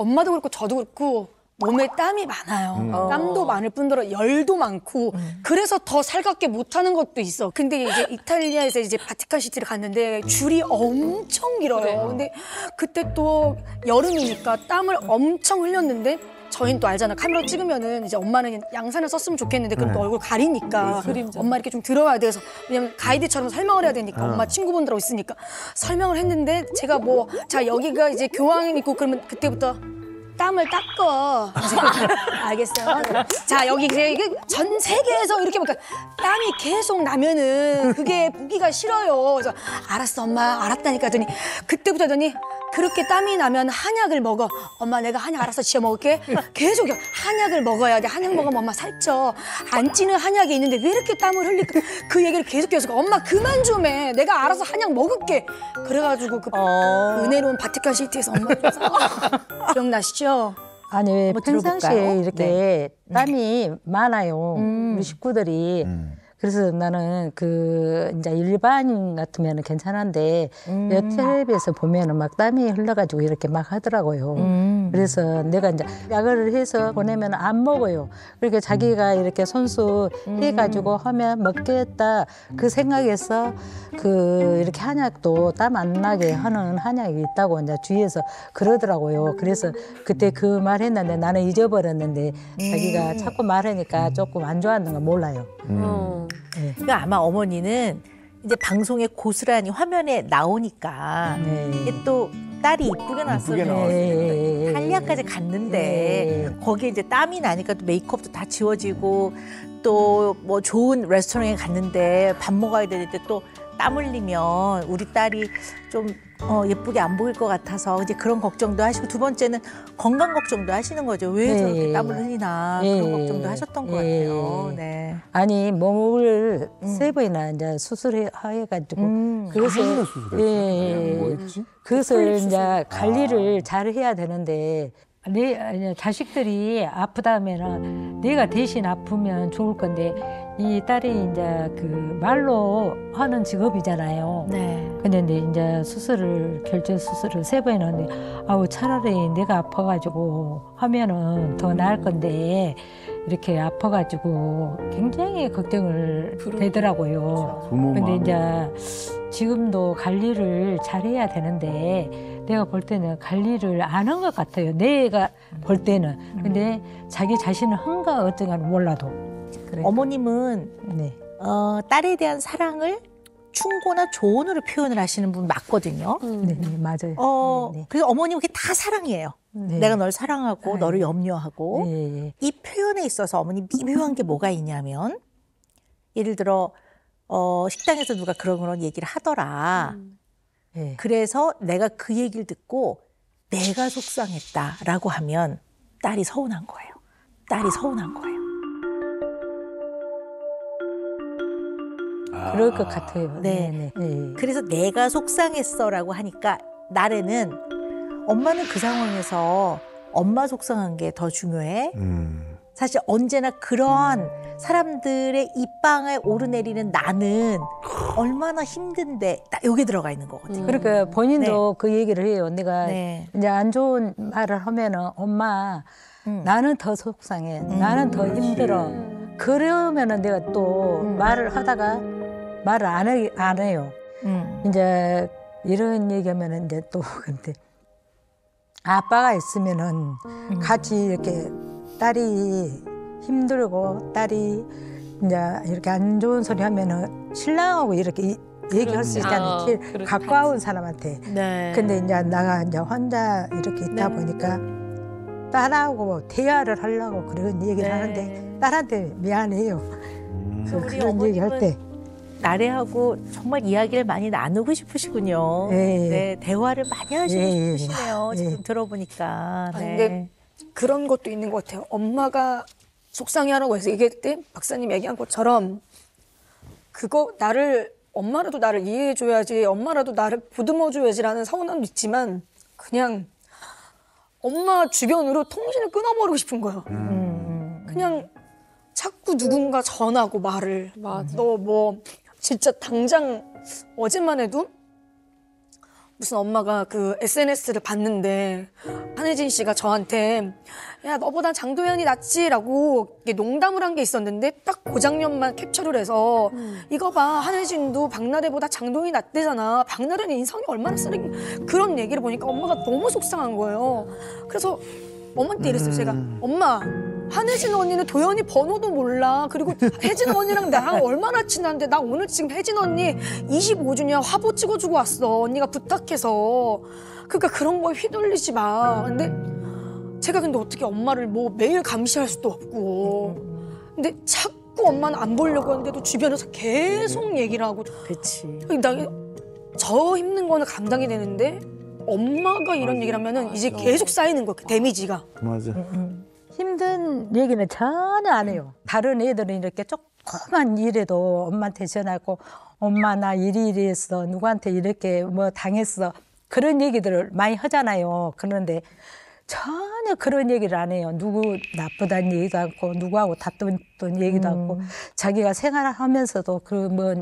엄마도 그렇고 저도 그렇고 몸에 땀이 많아요. 땀도 많을 뿐더러 열도 많고 그래서 더 살갑게 못하는 것도 있어. 근데 이제 이탈리아에서 이제 바티칸 시티를 갔는데 줄이 엄청 길어요. 그래요. 근데 그때 또 여름이니까 땀을 엄청 흘렸는데 저희는 또 알잖아. 카메라 찍으면은 이제 엄마는 양산을 썼으면 좋겠는데 그럼 또 얼굴 가리니까 엄마 이렇게 좀 들어와야 돼서 왜냐면 가이드처럼 설명을 해야 되니까 엄마 친구분들하고 있으니까 설명을 했는데 제가 뭐 자 여기가 이제 교황이 있고 그러면 그때부터 땀을 닦어. 알겠어요. 자 여기 이제 전 세계에서 이렇게 보니까 땀이 계속 나면은 그게 보기가 싫어요. 그래서 알았어 엄마 알았다니까 하더니 그때부터 하더니 그렇게 땀이 나면 한약을 먹어. 엄마 내가 한약 알아서 지어 먹을게. 계속 한약을 먹어야 돼. 한약 먹으면 엄마 살쪄. 안 찌는 한약이 있는데 왜 이렇게 땀을 흘릴까. 그 얘기를 계속 엄마 그만 좀 해. 내가 알아서 한약 먹을게. 그래가지고 그 은혜로운 바티칸 시티에서 엄마 좀 기억나시죠? 아니 뭐 평상시에 이렇게 땀이 많아요. 우리 식구들이. 그래서 나는 그 이제 일반인 같으면은 괜찮은데 텔레비에서 보면은 막 땀이 흘러가지고 이렇게 막 하더라고요. 그래서 내가 이제 약을 해서 보내면 안 먹어요. 그러니까 자기가 이렇게 손수 해가지고 하면 먹겠다 그 생각에서 그 이렇게 한약도 땀 안 나게 하는 한약이 있다고 이제 주위에서 그러더라고요. 그래서 그때 그 말 했는데 나는 잊어버렸는데 자기가 자꾸 말하니까 조금 안 좋아하는 걸 몰라요. 네. 그러니까 아마 어머니는 이제 방송에 고스란히 화면에 나오니까 이게 또 딸이 이쁘게 나왔어요. 한약까지 갔는데 거기에 이제 땀이 나니까 또 메이크업도 다 지워지고 또 뭐 좋은 레스토랑에 갔는데 밥 먹어야 되는데 또 땀 흘리면 우리 딸이 좀 예쁘게 안 보일 것 같아서 이제 그런 걱정도 하시고 두 번째는 건강 걱정도 하시는 거죠. 왜 저렇게 땀을 흘리나 그런 걱정도 하셨던 것 같아요. 네. 아니 몸을 세 번이나 이제 수술해가지고 그래서 그것을 이제 관리를 잘 해야 되는데. 내 자식들이 아프다면은 내가 대신 아프면 좋을 건데 이 딸이 이제 그 말로 하는 직업이잖아요. 네. 근데 이제 수술을 결절 수술을 세 번이나 했는데 아우 차라리 내가 아파가지고 하면은 더 나을 건데 이렇게 아파가지고 굉장히 걱정을 되더라고요. 근데 이제 지금도 관리를 잘해야 되는데. 내가 볼 때는 관리를 안 한 것 같아요. 내가 볼 때는. 근데 자기 자신은 한가 어떤가는 몰라도. 그러니까. 어머님은 딸에 대한 사랑을 충고나 조언으로 표현을 하시는 분 맞거든요. 네, 맞아요. 그래서 어머님은 그게 다 사랑이에요. 내가 널 사랑하고 너를 염려하고. 이 표현에 있어서 어머니 미묘한 게 뭐가 있냐면 예를 들어 식당에서 누가 그런 얘기를 하더라. 그래서 내가 그 얘기를 듣고 내가 속상했다라고 하면 딸이 서운한 거예요. 딸이 서운한 거예요. 그럴 것 같아요. 네. 그래서 내가 속상했어라고 하니까 나래는 엄마는 그 상황에서 엄마 속상한 게 더 중요해. 사실 언제나 그러한 사람들의 입방에 오르내리는 나는 얼마나 힘든데 여기 들어가 있는 거거든요. 그러니까 본인도 그 얘기를 해요. 내가 이제 안 좋은 말을 하면은 엄마 나는 더 속상해. 나는 더 힘들어. 그러면은 내가 또 말을 하다가 말을 안 해요. 이제 이런 얘기하면은 이제 또 근데 아빠가 있으면은 같이 이렇게 딸이 힘들고 딸이 이제 이렇게 안 좋은 소리 하면은 신랑하고 이렇게 얘기할 수 있다는 길 가까운 사람한테. 근데 이제 나가 이제 혼자 이렇게 있다 보니까 딸하고 대화를 하려고 그런 얘기를 하는데 딸한테 미안해요. 그런 얘기할 때. 나래하고 정말 이야기를 많이 나누고 싶으시군요. 네, 대화를 많이 하시고 싶으시네요. 지금 들어보니까. 근데 그런 것도 있는 것 같아요. 엄마가 속상해하라고 해서 얘기할 때 박사님 얘기한 것처럼 그거 엄마라도 나를 이해해줘야지, 엄마라도 나를 보듬어줘야지라는 서운함도 있지만 그냥 엄마 주변으로 통신을 끊어버리고 싶은 거예요. 그냥 자꾸 누군가 전하고 말을 너 뭐 진짜 당장 어제만 해도 무슨 엄마가 그 SNS를 봤는데 한혜진 씨가 저한테 야 너보다 장도연이 낫지라고 농담을 한 게 있었는데 딱 그 장면만 캡처를 해서 이거 봐 한혜진도 박나래보다 장도연이 낫대잖아. 박나래는 인성이 얼마나 쓰레기 그런 얘기를 보니까 엄마가 너무 속상한 거예요. 그래서 엄마한테 이랬어요. 제가 엄마 한혜진 언니는 도연이 번호도 몰라. 그리고 혜진 언니랑 나랑 얼마나 친한데 나 오늘 지금 혜진 언니 25주년 화보 찍어주고 왔어. 언니가 부탁해서. 그러니까 그런 거에 휘둘리지 마. 근데 제가 근데 어떻게 엄마를 뭐 매일 감시할 수도 없고. 근데 자꾸 엄마는 안 보려고 하는데도 주변에서 계속 얘기를 하고. 그치. 나 저 힘든 거는 감당이 되는데 엄마가 이런 맞아. 얘기를 하면은 이제 계속 쌓이는 거야. 그 데미지가. 맞아. 힘든 얘기는 전혀 안 해요. 다른 애들은 이렇게 조그만 일에도 엄마한테 전화하고 엄마 나 이리 했어. 누구한테 이렇게 뭐 당했어. 그런 얘기들을 많이 하잖아요. 그런데 전혀 그런 얘기를 안 해요. 누구 나쁘다는 얘기도 않고 누구하고 다툰 얘기도 않고 자기가 생활하면서도 그 뭐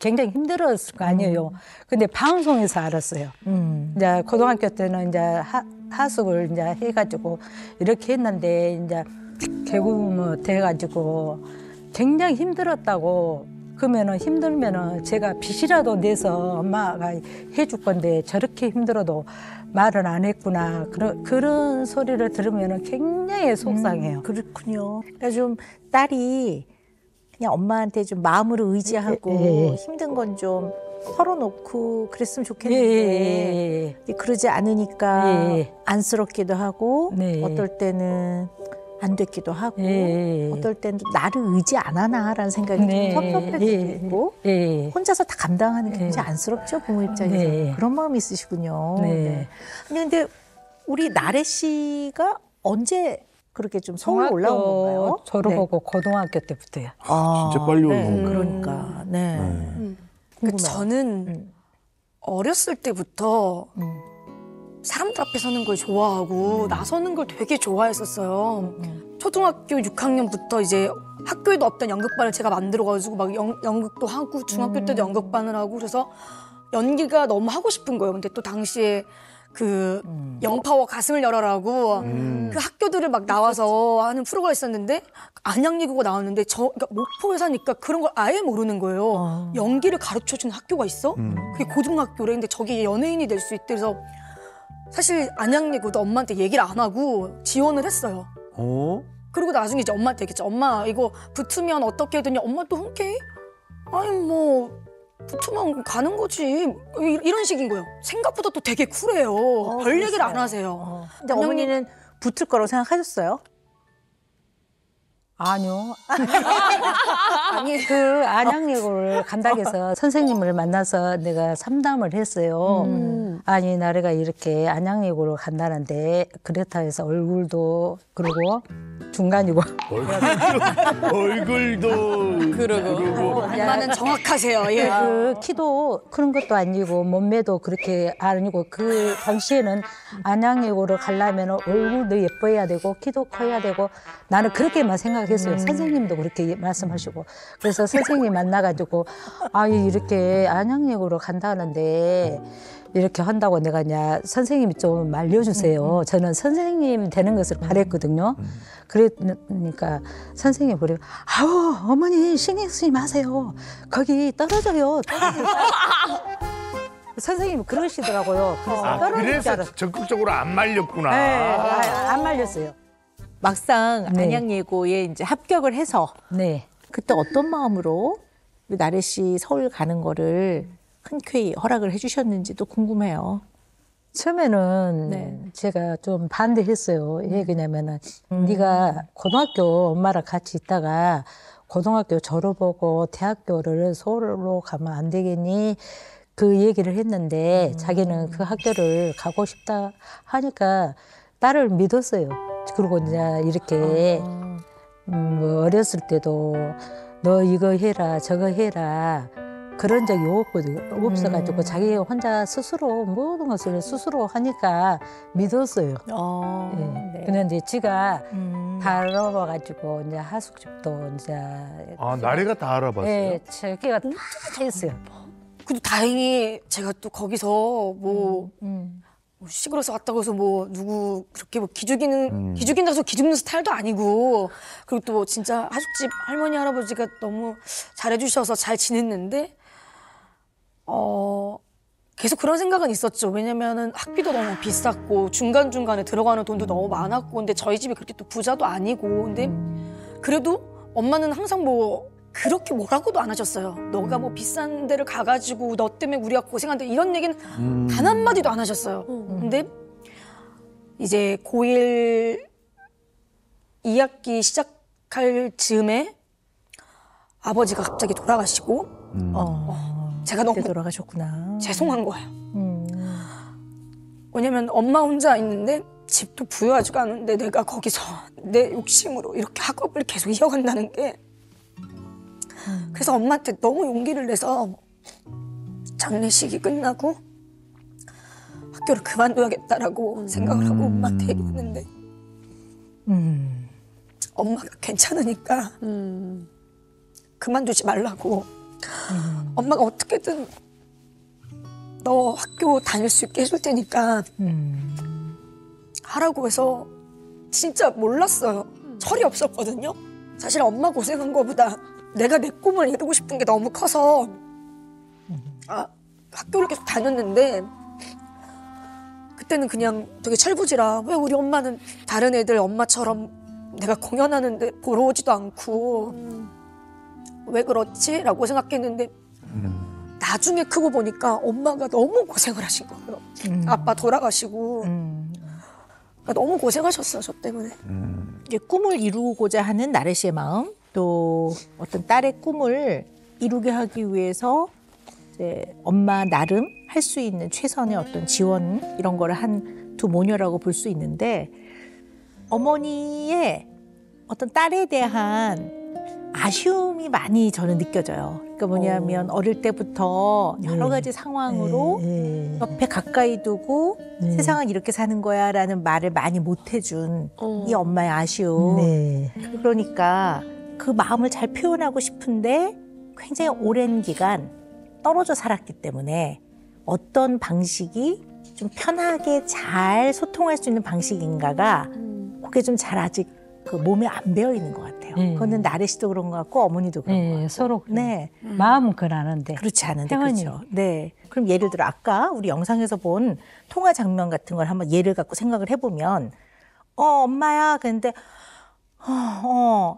굉장히 힘들었을 거 아니에요. 근데 방송에서 알았어요. 이제 고등학교 때는 이제 하숙을 이제 해가지고 이렇게 했는데 이제 개부모 돼가지고 굉장히 힘들었다고. 그러면은 힘들면은 제가 빚이라도 내서 엄마가 해줄 건데 저렇게 힘들어도 말은 안 했구나. 그런 소리를 들으면은 굉장히 속상해요. 그렇군요. 그러니까 좀 딸이 그냥 엄마한테 좀 마음으로 의지하고 힘든 건 좀 털어놓고 그랬으면 좋겠는데 그러지 않으니까 안쓰럽기도 하고 어떨 때는 안 됐기도 하고 어떨 때는 나를 의지 안 하나라는 생각이 좀 섭섭해지고 혼자서 다 감당하는 게 굉장히 안쓰럽죠. 부모 입장에서 그런 마음이 있으시군요. 아니 근데 우리 나래 씨가 언제 그렇게 좀 서울 올라온 건가요? 졸업하고 고등학교 때부터요. 아, 진짜 빨리 올라온 거예요. 그러니까 저는 어렸을 때부터 사람들 앞에 서는 걸 좋아하고 나서는 걸 되게 좋아했었어요. 초등학교 6학년부터 이제 학교에도 없던 연극반을 제가 만들어가지고 막 연극도 하고 중학교 때도 연극반을 하고 그래서 연기가 너무 하고 싶은 거예요. 근데 또 당시에 그 영파워 가슴을 열어라고 그 학교들을 막 나와서 하는 프로가 있었는데 안양예고가 나왔는데 저 그러니까 목포에 사니까 그런 걸 아예 모르는 거예요. 연기를 가르쳐주는 학교가 있어? 그게 고등학교래. 근데 저기 연예인이 될 수 있대. 그래서 사실 안양예고도 엄마한테 얘기를 안 하고 지원을 했어요. 어? 그리고 나중에 이제 엄마한테 얘기했죠. 엄마 이거 붙으면 어떻게 해야 되냐. 엄마 또 흔쾌히? 아니 뭐 붙으면 가는 거지. 이런 식인 거예요. 생각보다 또 되게 쿨해요. 별 그랬어요. 얘기를 안 하세요. 근데 어머니는 붙을 거라고 생각하셨어요? 아니요. 아니, 그 안양예고를 간다고 해서 선생님을 만나서 내가 상담을 했어요. 아니 나래가 이렇게 안양예고를 간다는데 그렇다 해서 얼굴도 그러고 중간이고 얼굴도 그러고 엄마는 정확하세요. 예. 그 키도 그런 것도 아니고 몸매도 그렇게 아니고 그 당시에는 안양예고를 가려면 얼굴도 예뻐야 되고 키도 커야 되고 나는 그렇게만 생각했어요. 선생님도 그렇게 말씀하시고 그래서 선생님 만나가지고 아 이렇게 안양예고를 간다는데 이렇게 한다고 내가 그냥 선생님이 좀 말려주세요. 저는 선생님 되는 것을 바랬거든요. 그러니까 선생님이 그래요. 아우 어머니 신경 쓰지 마세요. 거기 떨어져요. 선생님이 그러시더라고요. 그래서 떨어질 줄 알았어요. 적극적으로 안 말렸구나. 네, 안 말렸어요. 막상 안양예고에 이제 합격을 해서 그때 어떤 마음으로 우리 나래 씨 서울 가는 거를 흔쾌히 허락을 해주셨는지도 궁금해요. 처음에는 제가 좀 반대했어요. 왜냐면은 네가 고등학교 엄마랑 같이 있다가 고등학교 졸업하고 대학교를 서울로 가면 안 되겠니? 그 얘기를 했는데 자기는 그 학교를 가고 싶다 하니까 딸을 믿었어요. 그리고 이제 이렇게 뭐 어렸을 때도 너 이거 해라 저거 해라 그런 적이 없어가지고 자기 혼자 스스로 모든 것을 스스로 하니까 믿었어요. 그런데 지가 다 알아봐가지고 이제 하숙집도 이제 나래가 다 알아봤어요? 네, 자기가 다 했어요. 근데 다행히 제가 또 거기서 뭐 시골에서 왔다고 해서 뭐 누구 그렇게 뭐 기죽인다고 기죽는 스타일도 아니고, 그리고 또 진짜 하숙집 할머니 할아버지가 너무 잘해주셔서 잘 지냈는데 계속 그런 생각은 있었죠. 왜냐면은 학비도 너무 비쌌고 중간중간에 들어가는 돈도 너무 많았고, 근데 저희 집이 그렇게 또 부자도 아니고, 근데 그래도 엄마는 항상 뭐 그렇게 뭐라고도 안 하셨어요. 너가 뭐 비싼 데를 가가지고 너 때문에 우리가 고생한다 이런 얘기는 단 한마디도 안 하셨어요. 근데 이제 고1 2학기 시작할 즈음에 아버지가 갑자기 돌아가시고 제가 너무 돌아가셨구나. 죄송한 거예요. 왜냐면 엄마 혼자 있는데 집도 부유하지가 않은데 내가 거기서 내 욕심으로 이렇게 학업을 계속 이어간다는 게, 그래서 엄마한테 너무 용기를 내서 장례식이 끝나고 학교를 그만둬야겠다라고 생각을 하고 엄마한테 얘기했는데 엄마가 괜찮으니까 그만두지 말라고, 엄마가 어떻게든 너 학교 다닐 수 있게 해줄 테니까 하라고 해서, 진짜 몰랐어요. 철이 없었거든요. 사실 엄마 고생한 거보다 내가 내 꿈을 이루고 싶은 게 너무 커서 학교를 계속 다녔는데, 그때는 그냥 되게 철부지라 왜 우리 엄마는 다른 애들 엄마처럼 내가 공연하는데 보러 오지도 않고 왜 그렇지? 라고 생각했는데 나중에 크고 보니까 엄마가 너무 고생을 하신 거예요. 아빠 돌아가시고 그러니까 너무 고생하셨어요, 저 때문에. 이제 꿈을 이루고자 하는 나래 씨의 마음, 또 어떤 딸의 꿈을 이루게 하기 위해서 이제 엄마 나름 할 수 있는 최선의 어떤 지원 이런 거를 한 두 모녀라고 볼 수 있는데, 어머니의 어떤 딸에 대한 아쉬움이 많이 저는 느껴져요. 그러니까 뭐냐면 어릴 때부터 여러 가지 상황으로 옆에 가까이 두고 세상은 이렇게 사는 거야 라는 말을 많이 못 해준 이 엄마의 아쉬움. 그러니까 그 마음을 잘 표현하고 싶은데 굉장히 오랜 기간 떨어져 살았기 때문에 어떤 방식이 좀 편하게 잘 소통할 수 있는 방식인가가 그게 좀 잘 아직 그 몸에 안 배어 있는 것 같아요. 그거는 나래 씨도 그런 것 같고 어머니도 그런 것 같고 서로 그래. 네. 마음은 그러는데 그렇지 않은데 태원이. 그렇죠. 네. 그럼 예를 들어 아까 우리 영상에서 본 통화 장면 같은 걸 한번 예를 갖고 생각을 해보면 엄마야 근데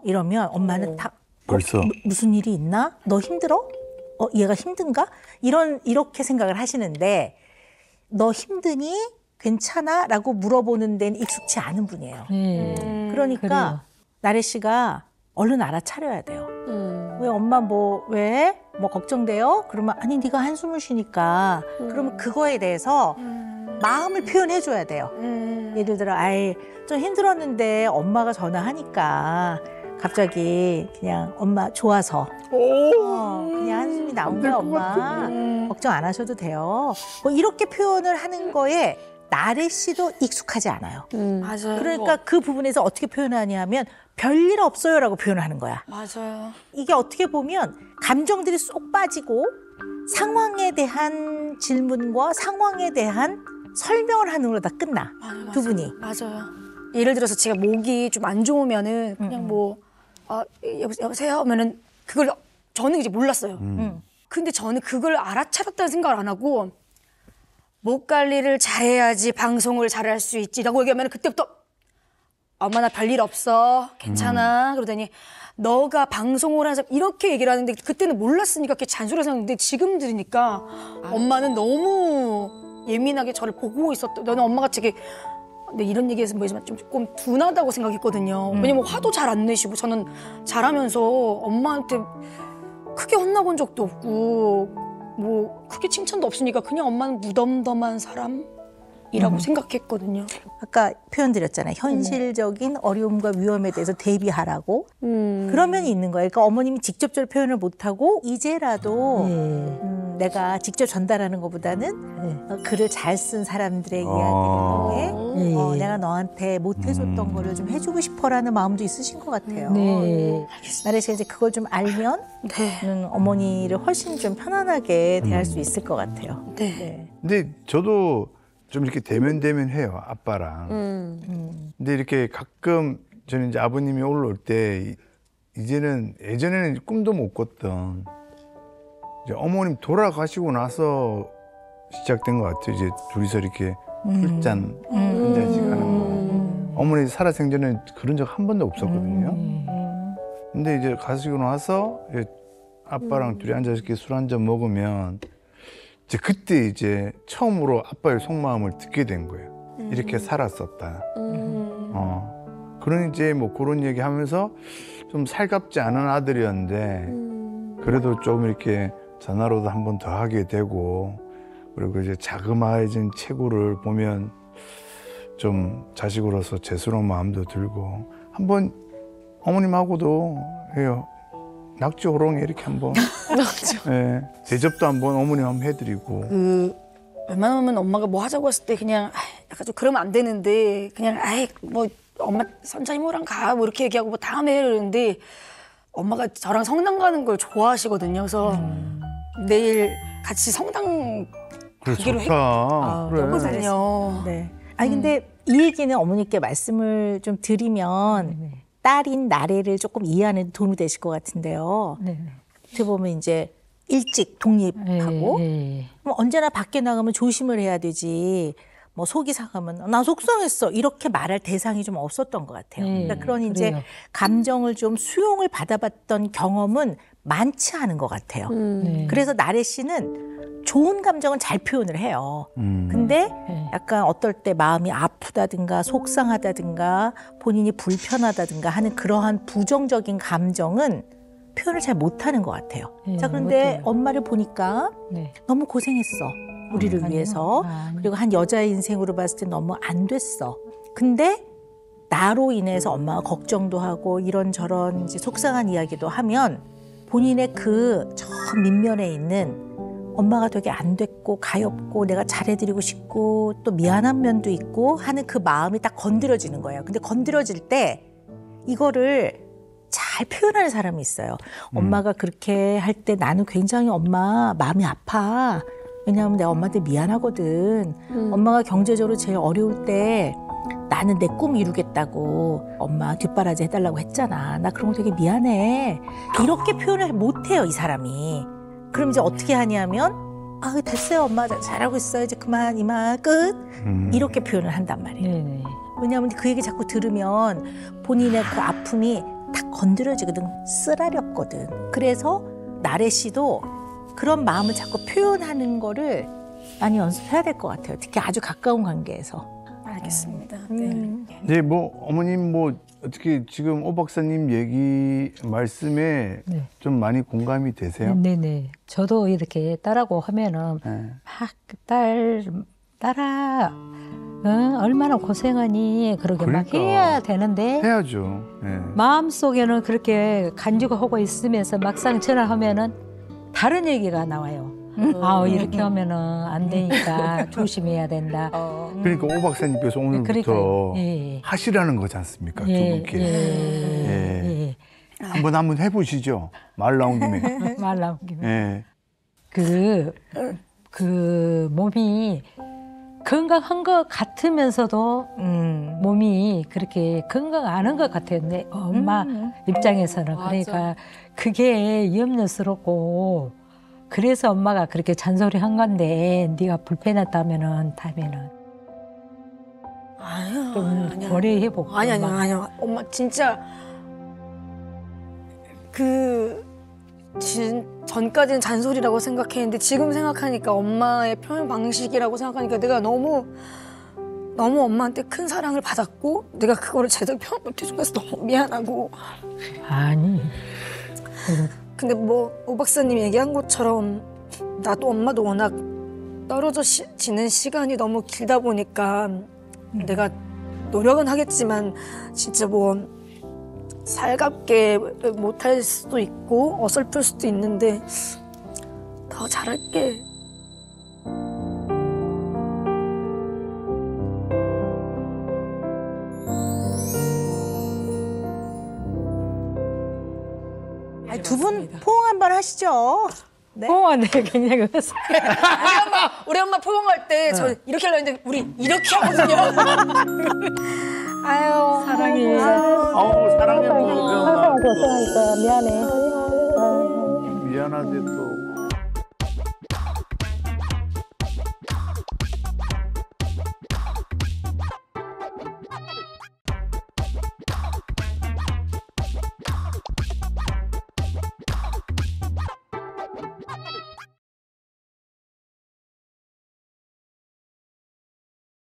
이러면 엄마는 다 벌써 무슨 일이 있나? 너 힘들어? 얘가 힘든가? 이렇게 생각을 하시는데 너 힘드니? 괜찮아? 라고 물어보는 데는 익숙치 않은 분이에요. 그러니까 그래요. 나래 씨가 얼른 알아차려야 돼요. 왜 엄마 뭐 걱정돼요? 그러면 아니 네가 한숨을 쉬니까 그러면 그거에 대해서 마음을 표현해줘야 돼요. 예를 들어 아이 좀 힘들었는데 엄마가 전화하니까 갑자기 그냥 엄마 좋아서 그냥 한숨이 나오면 엄마 걱정 안 하셔도 돼요. 뭐 이렇게 표현을 하는 거에 나래 씨도 익숙하지 않아요. 맞아요. 그러니까 그 부분에서 어떻게 표현하냐면 별일 없어요 라고 표현하는 거야. 맞아요. 이게 어떻게 보면 감정들이 쏙 빠지고 상황에 대한 질문과 상황에 대한 설명을 하는 걸로 다 끝나. 맞아요. 두 분이. 맞아요. 예를 들어서 제가 목이 좀 안 좋으면은 그냥 여보세요 하면은 그걸 저는 이제 몰랐어요. 근데 저는 그걸 알아차렸다는 생각을 안 하고 목 관리를 잘해야지 방송을 잘할 수 있지라고 얘기하면 그때부터 엄마 나 별일 없어 괜찮아 그러더니 너가 방송을 하자 이렇게 얘기를 하는데 그때는 몰랐으니까 그렇게 잔소리를 생각했는데 지금 들으니까 엄마는 너무 예민하게 저를 보고 있었다. 너는 엄마가 되게 근데 이런 얘기해서 뭐지만 조금 둔하다고 생각했거든요. 왜냐면 화도 잘 안 내시고 저는 잘하면서 엄마한테 크게 혼나본 적도 없고 뭐 크게 칭찬도 없으니까 그냥 엄마는 무덤덤한 사람이라고 생각했거든요. 아까 표현드렸잖아요. 현실적인 어려움과 위험에 대해서 대비하라고. 그런 면이 있는 거예요. 그러니까 어머님이 직접적으로 표현을 못하고 이제라도 내가 직접 전달하는 것보다는 글을 잘 쓴 사람들의 이야기를 통해 내가 너한테 못 해줬던 거를 좀 해주고 싶어라는 마음도 있으신 것 같아요. 네. 나래 씨가 이제 그걸 좀 알면 네. 어머니를 훨씬 좀 편안하게 대할 수 있을 것 같아요. 네. 네. 근데 저도 좀 이렇게 대면 해요, 아빠랑. 근데 이렇게 가끔 저는 이제 아버님이 올라올 때 이제는 예전에는 꿈도 못 꿨던 이제 어머님 돌아가시고 나서 시작된 것 같아요. 이제 둘이서 이렇게 술잔 한 잔씩 하는 거. 어머니 살아생전에 그런 적 한 번도 없었거든요. 근데 이제 가시고 나서 이제 아빠랑 둘이 앉아서 이렇게 술 한 잔 먹으면 이제 그때 이제 처음으로 아빠의 속마음을 듣게 된 거예요. 이렇게 살았었다. 그런 이제 뭐 그런 얘기 하면서 좀 살갑지 않은 아들이었는데 그래도 좀 이렇게 전화로도 한 번 더 하게 되고, 그리고 이제 자그마해진 체구를 보면 좀 자식으로서 죄스러운 마음도 들고, 한 번 어머님하고도 해요. 낙지 호롱에 이렇게 한번 예, 대접도 한번 어머니 한번 해드리고. 그 웬만하면 엄마가 뭐 하자고 했을 때 그냥 약간 좀 그러면 안 되는데 그냥 아이 뭐 엄마 선차 이모랑 가 뭐 이렇게 얘기하고 뭐 다음에 이러는데, 엄마가 저랑 성당 가는 걸 좋아하시거든요. 그래서 내일 같이 성당 가기로 했거든요. 네. 아니 근데 이 얘기는 어머니께 말씀을 좀 드리면 딸인 나래를 조금 이해하는 데 도움이 되실 것 같은데요. 어떻게 보면 이제 일찍 독립하고 그럼 언제나 밖에 나가면 조심을 해야 되지, 뭐 속이 상하면 나 속상했어 이렇게 말할 대상이 좀 없었던 것 같아요. 그러니까 그런 이제 그래요. 감정을 좀 수용을 받아봤던 경험은 많지 않은 것 같아요. 그래서 나래 씨는 좋은 감정은 잘 표현을 해요. 근데 약간 어떨 때 마음이 아프다든가 속상하다든가 본인이 불편하다든가 하는 그러한 부정적인 감정은 표현을 잘 못하는 것 같아요. 자, 그런데 엄마를 보니까 너무 고생했어. 우리를 위해서. 그리고 한 여자의 인생으로 봤을 때 너무 안 됐어. 근데 나로 인해서 엄마가 걱정도 하고 이런저런 이제 속상한 이야기도 하면 본인의 그 저 밑면에 있는 엄마가 되게 안 됐고 가엾고 내가 잘해드리고 싶고 또 미안한 면도 있고 하는 그 마음이 딱 건드려지는 거예요. 근데 건드려질 때 이거를 잘 표현하는 사람이 있어요. 엄마가 그렇게 할 때 나는 굉장히 엄마 마음이 아파. 왜냐하면 내가 엄마한테 미안하거든. 엄마가 경제적으로 제일 어려울 때 나는 내 꿈 이루겠다고 엄마 뒷바라지 해달라고 했잖아. 나 그런 거 되게 미안해. 이렇게 표현을 못해요, 이 사람이. 그럼 이제 어떻게 하냐면 아 됐어요, 엄마 잘하고 있어. 이제 그만, 이만, 끝. 이렇게 표현을 한단 말이에요. 왜냐하면 그 얘기 자꾸 들으면 본인의 그 아픔이 딱 건드려지거든. 쓰라렸거든. 그래서 나래 씨도 그런 마음을 자꾸 표현하는 거를 많이 연습해야 될 것 같아요. 특히 아주 가까운 관계에서. 알겠습니다. 네. 네, 뭐 어머님 뭐 어떻게 지금 오 박사님 얘기 말씀에 좀 많이 공감이 되세요? 네. 저도 이렇게 딸하고 하면은 막 딸아, 얼마나 고생하니 그러게 그러니까, 막 해야 되는데 해야죠. 마음 속에는 그렇게 간직하고 있으면서 막상 전화하면은. 다른 얘기가 나와요. 아, 이렇게 하면은 안 되니까 조심해야 된다. 그러니까 오 박사님께서 오늘부터 그러니까, 하시라는 거지 않습니까? 두 분께. 한번 해보시죠. 말 나온 김에. 말 나온 김에. 그 몸이 건강한 것 같으면서도 몸이 그렇게 건강 않은 것 같았는데 엄마 입장에서는 그러니까 그게 염려스럽고 그래서 엄마가 그렇게 잔소리 한 건데 네가 불편했다면은 다음에는 좀 고려해보고. 아니야 엄마 진짜 전까지는 잔소리라고 생각했는데 지금 생각하니까 엄마의 표현 방식이라고 생각하니까 내가 너무 엄마한테 큰 사랑을 받았고 내가 그거를 제대로 표현 못해준 것에서 너무 미안하고. 아니 근데 뭐 오 박사님 얘기한 것처럼 나도 엄마도 워낙 떨어져 지는 시간이 너무 길다 보니까 내가 노력은 하겠지만 진짜 뭐 살갑게 못할 수도 있고 어설플 수도 있는데 다 더 잘할게. 두 분 포옹 한번 하시죠. 네? 포옹 네, 굉장히 웃었어요. 우리 엄마 포옹할 때 저 이렇게 하려고 했는데 우리 이렇게 하거든요. 아유 사랑해. 아우 사랑해. 고생하니까 미안해. 미안하지 또.